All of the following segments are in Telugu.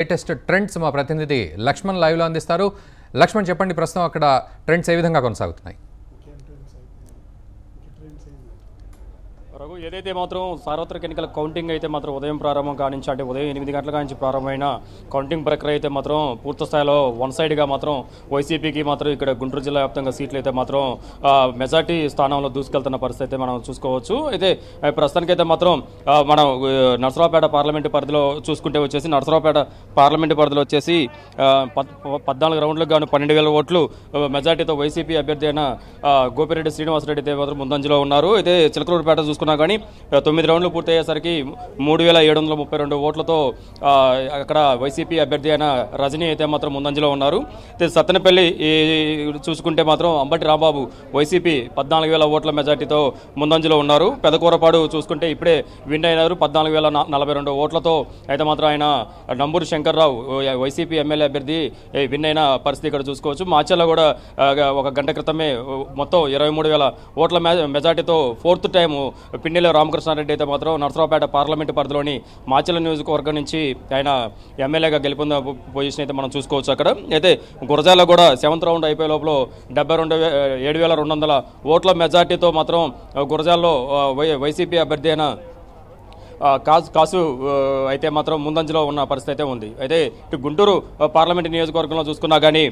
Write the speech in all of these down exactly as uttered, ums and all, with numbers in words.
లేటెస్ట్ ట్రెండ్స్ మా ప్రతినిధి లక్ష్మణ్ లైవ్ లో అందిస్తారు. లక్ష్మణ్, చెప్పండి ప్రశ్న, అక్కడ ట్రెండ్స్ ఏ విధంగా కొనసాగుతున్నాయి? రఘు, ఏదైతే మాత్రం సార్వత్రిక ఎన్నికల కౌంటింగ్ అయితే మాత్రం ఉదయం ప్రారంభం కానించి, అంటే ఉదయం ఎనిమిది గంటల కానించి ప్రారంభమైన కౌంటింగ్ ప్రక్రియ అయితే మాత్రం పూర్తి స్థాయిలో వన్ సైడ్గా మాత్రం వైసీపీకి మాత్రం ఇక్కడ గుంటూరు జిల్లా వ్యాప్తంగా సీట్లు అయితే మాత్రం మెజార్టీ స్థానంలో దూసుకెళ్తున్న పరిస్థితి అయితే మనం చూసుకోవచ్చు. అయితే ప్రస్తుతానికైతే మాత్రం మనం నరసరావుపేట పార్లమెంటు పరిధిలో చూసుకుంటే వచ్చేసి నరసరావుపేట పార్లమెంటు పరిధిలో వచ్చేసి పద్నాలుగు రౌండ్లకు గాను పన్నెండు వేల ఓట్లు మెజార్టీతో వైసీపీ అభ్యర్థి అయిన గోపిరెడ్డి శ్రీనివాసరెడ్డి అయితే మాత్రం ముందంజలో ఉన్నారు. అయితే చిలకలూరుపేట చూసుకుంటే కానీ తొమ్మిది రౌండ్లు పూర్తయ్యేసరికి మూడు వేల ఏడు వందల ముప్పై రెండు ఓట్లతో అక్కడ వైసీపీ అభ్యర్థి అయిన రజనీ అయితే మాత్రం ముందంజలో ఉన్నారు. సత్తెనపల్లి చూసుకుంటే మాత్రం అంబటి రాంబాబు వైసీపీ పద్నాలుగు వేల ఓట్ల మెజార్టీతో ముందంజలో ఉన్నారు. పెదకూరపాడు చూసుకుంటే ఇప్పుడే విన్ అయినారు, పద్నాలుగు వేల నలభై రెండు ఓట్లతో అయితే మాత్రం ఆయన నంబూరు శంకర్రావు వైసీపీ ఎమ్మెల్యే అభ్యర్థి విన్ అయిన పరిస్థితి ఇక్కడ చూసుకోవచ్చు. మాచల్లో కూడా ఒక గంట క్రితమే మొత్తం ఇరవై మూడు వేల ఓట్ల మెజార్టీతో ఫోర్త్ టైము పిన్నెల రామకృష్ణారెడ్డి అయితే మాత్రం నరసరావుపేట పార్లమెంటు పరిధిలోని మాచెల నియోజకవర్గం నుంచి ఆయన ఎమ్మెల్యేగా గెలుపొందిన పొజిషన్ అయితే మనం చూసుకోవచ్చు. అక్కడ అయితే గురజాల కూడా సెవెంత్ రౌండ్ అయిపోయే లోపల డెబ్బై రెండు ఏడు వేల రెండు వందల ఓట్ల మెజార్టీతో మాత్రం గురజాలలో వై వైసీపీ అభ్యర్థి అయిన కాసు కాసు అయితే మాత్రం ముందంజలో ఉన్న పరిస్థితి అయితే ఉంది. అయితే ఇటు గుంటూరు పార్లమెంటు నియోజకవర్గంలో చూసుకున్నా కానీ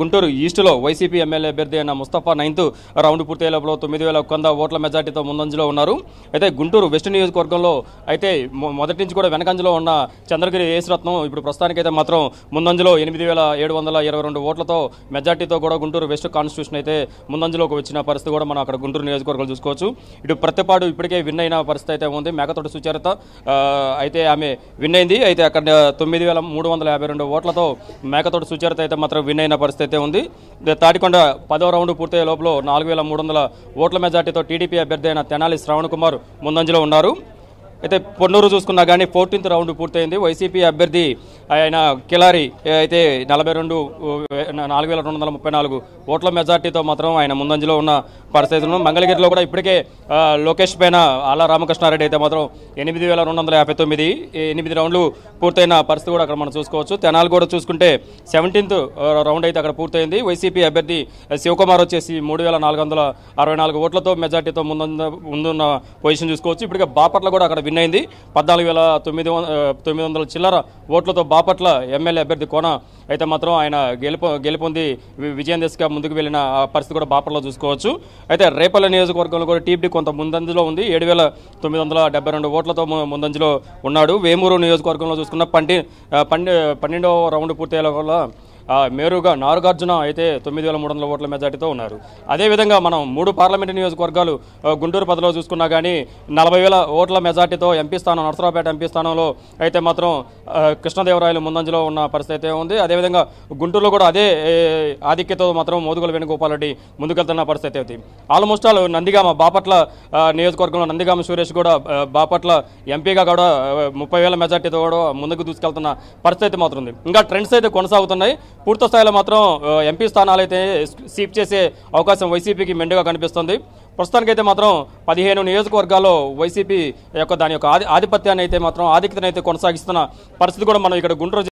గుంటూరు ఈస్టులో వైసీపీ ఎమ్మెల్యే అభ్యర్థి అయిన ముస్తఫా నైన్త్ రౌండ్ పూర్తయ్యే లోపల తొమ్మిది వేల ఒక్క వంద ఓట్ల మెజార్టీతో ముందంజలో ఉన్నారు. అయితే గుంటూరు వెస్ట్ నియోజకవర్గంలో అయితే మొదటి నుంచి కూడా వెనకంజలో ఉన్న చంద్రగిరి ఏసురత్నం ఇప్పుడు ప్రస్తుతానికైతే మాత్రం ముందంజలో ఎనిమిది వేల ఏడు వందల ఇరవై రెండు ఓట్లతో మెజార్టీతో కూడా గుంటూరు వెస్ట్ కాన్స్టిట్యూషన్ అయితే ముందంజలోకి వచ్చిన పరిస్థితి కూడా మనం అక్కడ గుంటూరు నియోజకవర్గంలో చూసుకోవచ్చు. ఇటు ప్రతిపాడు ఇప్పటికే విన్ అయిన పరిస్థితి అయితే ఉంది. మేకతోటి సుచారు అయితే ఆమె విన్ అయింది. అయితే అక్కడ తొమ్మిది వేల మూడు వందల యాభై రెండు ఓట్లతో మేకతోటి సుచరిత అయితే మాత్రం విన్ అయిన పరిస్థితి అయితే ఉంది. తాటికొండ పదో రౌండ్ పూర్తయ్యే లోపల నాలుగు వేల మూడు వందల ఓట్ల మెజార్టీతో టీడీపీ అభ్యర్థి అయిన తెనాలి శ్రావణ్ కుమార్ ముందంజలో ఉన్నారు. అయితే పొన్నూరు చూసుకున్నా కానీ ఫోర్టీన్త్ రౌండ్ పూర్తయింది. వైసీపీ అభ్యర్థి ఆయన కిలారి అయితే నలభై రెండు నాలుగు వేల రెండు వందల ముప్పై నాలుగు ఓట్ల మెజార్టీతో మాత్రం ఆయన ముందంజలో ఉన్న పరిస్థితులను. మంగళగిరిలో కూడా ఇప్పటికే లోకేష్ పైన ఆలా రామకృష్ణారెడ్డి అయితే మాత్రం ఎనిమిది వేల రెండు వందల యాభై తొమ్మిది ఎనిమిది రౌండ్లు పూర్తయిన పరిస్థితి కూడా అక్కడ మనం చూసుకోవచ్చు. తెనాలి కూడా చూసుకుంటే సెవెంటీన్త్ రౌండ్ అయితే అక్కడ పూర్తయింది. వైసీపీ అభ్యర్థి శివకుమార్ వచ్చేసి మూడు వేల నాలుగు వందల అరవై నాలుగు ఓట్లతో మెజార్టీతో ముందు ముందున్న పొజిషన్ చూసుకోవచ్చు. ఇప్పటికే బాపట్ల కూడా అక్కడ విన్ అయింది. పద్నాలుగు వేల తొమ్మిది తొమ్మిది వందల చిల్లర ఓట్లతో బాపట్ల ఎమ్మెల్యే అభ్యర్థి కోన అయితే మాత్రం ఆయన గెలుపు గెలుపొంది విజయం దిశగా ముందుకు వెళ్ళిన పరిస్థితి కూడా బాపట్లో చూసుకోవచ్చు. అయితే రేపల్ల నియోజకవర్గంలో కూడా టీడీపీ కొంత ముందంజలో ఉంది. ఏడు వేల తొమ్మిది వందల డెబ్బై రెండు ఓట్లతో ముందంజలో ఉన్నాడు. వేమూరు నియోజకవర్గంలో చూసుకున్న పండి పన్నె పన్నెండవ రౌండ్ పూర్తయ్యేలా వల్ల మేరుగా నాగార్జున అయితే తొమ్మిది వేల మూడు వందల ఓట్ల మెజార్టీతో ఉన్నారు. అదేవిధంగా మనం మూడు పార్లమెంటు నియోజకవర్గాలు గుంటూరు పదలో చూసుకున్నా కానీ నలభై వేల ఓట్ల మెజార్టీతో ఎంపీ స్థానం నరసరావుపేట ఎంపీ స్థానంలో అయితే మాత్రం కృష్ణదేవరాయలు ముందంజలో ఉన్న పరిస్థితి అయితే ఉంది. అదేవిధంగా గుంటూరులో కూడా అదే ఆధిక్యతో మాత్రం మోదుగుల వేణుగోపాల్ రెడ్డి ముందుకెళ్తున్న పరిస్థితి అయితే ఆల్మోస్ట్ ఆల్ నందిగామ బాపట్ల నియోజకవర్గంలో నందిగామ సురేష్ కూడా బాపట్ల ఎంపీగా కూడా ముప్పై వేల మెజార్టీతో కూడా ముందుకు దూసుకెళ్తున్న పరిస్థితి అయితే మాత్రం ఉంది. ఇంకా ట్రెండ్స్ అయితే కొనసాగుతున్నాయి. పూర్తి స్థాయిలో మాత్రం ఎంపీ స్థానాలు అయితే స్వీప్ చేసే అవకాశం వైసీపీకి మెండుగా కనిపిస్తుంది. ప్రస్తుతానికైతే మాత్రం పదిహేను నియోజకవర్గాల్లో వైసీపీ యొక్క దాని యొక్క ఆధిపత్యాన్ని అయితే మాత్రం ఆధిక్యతను అయితే కొనసాగిస్తున్న పరిస్థితి కూడా మనం ఇక్కడ గుంటూరు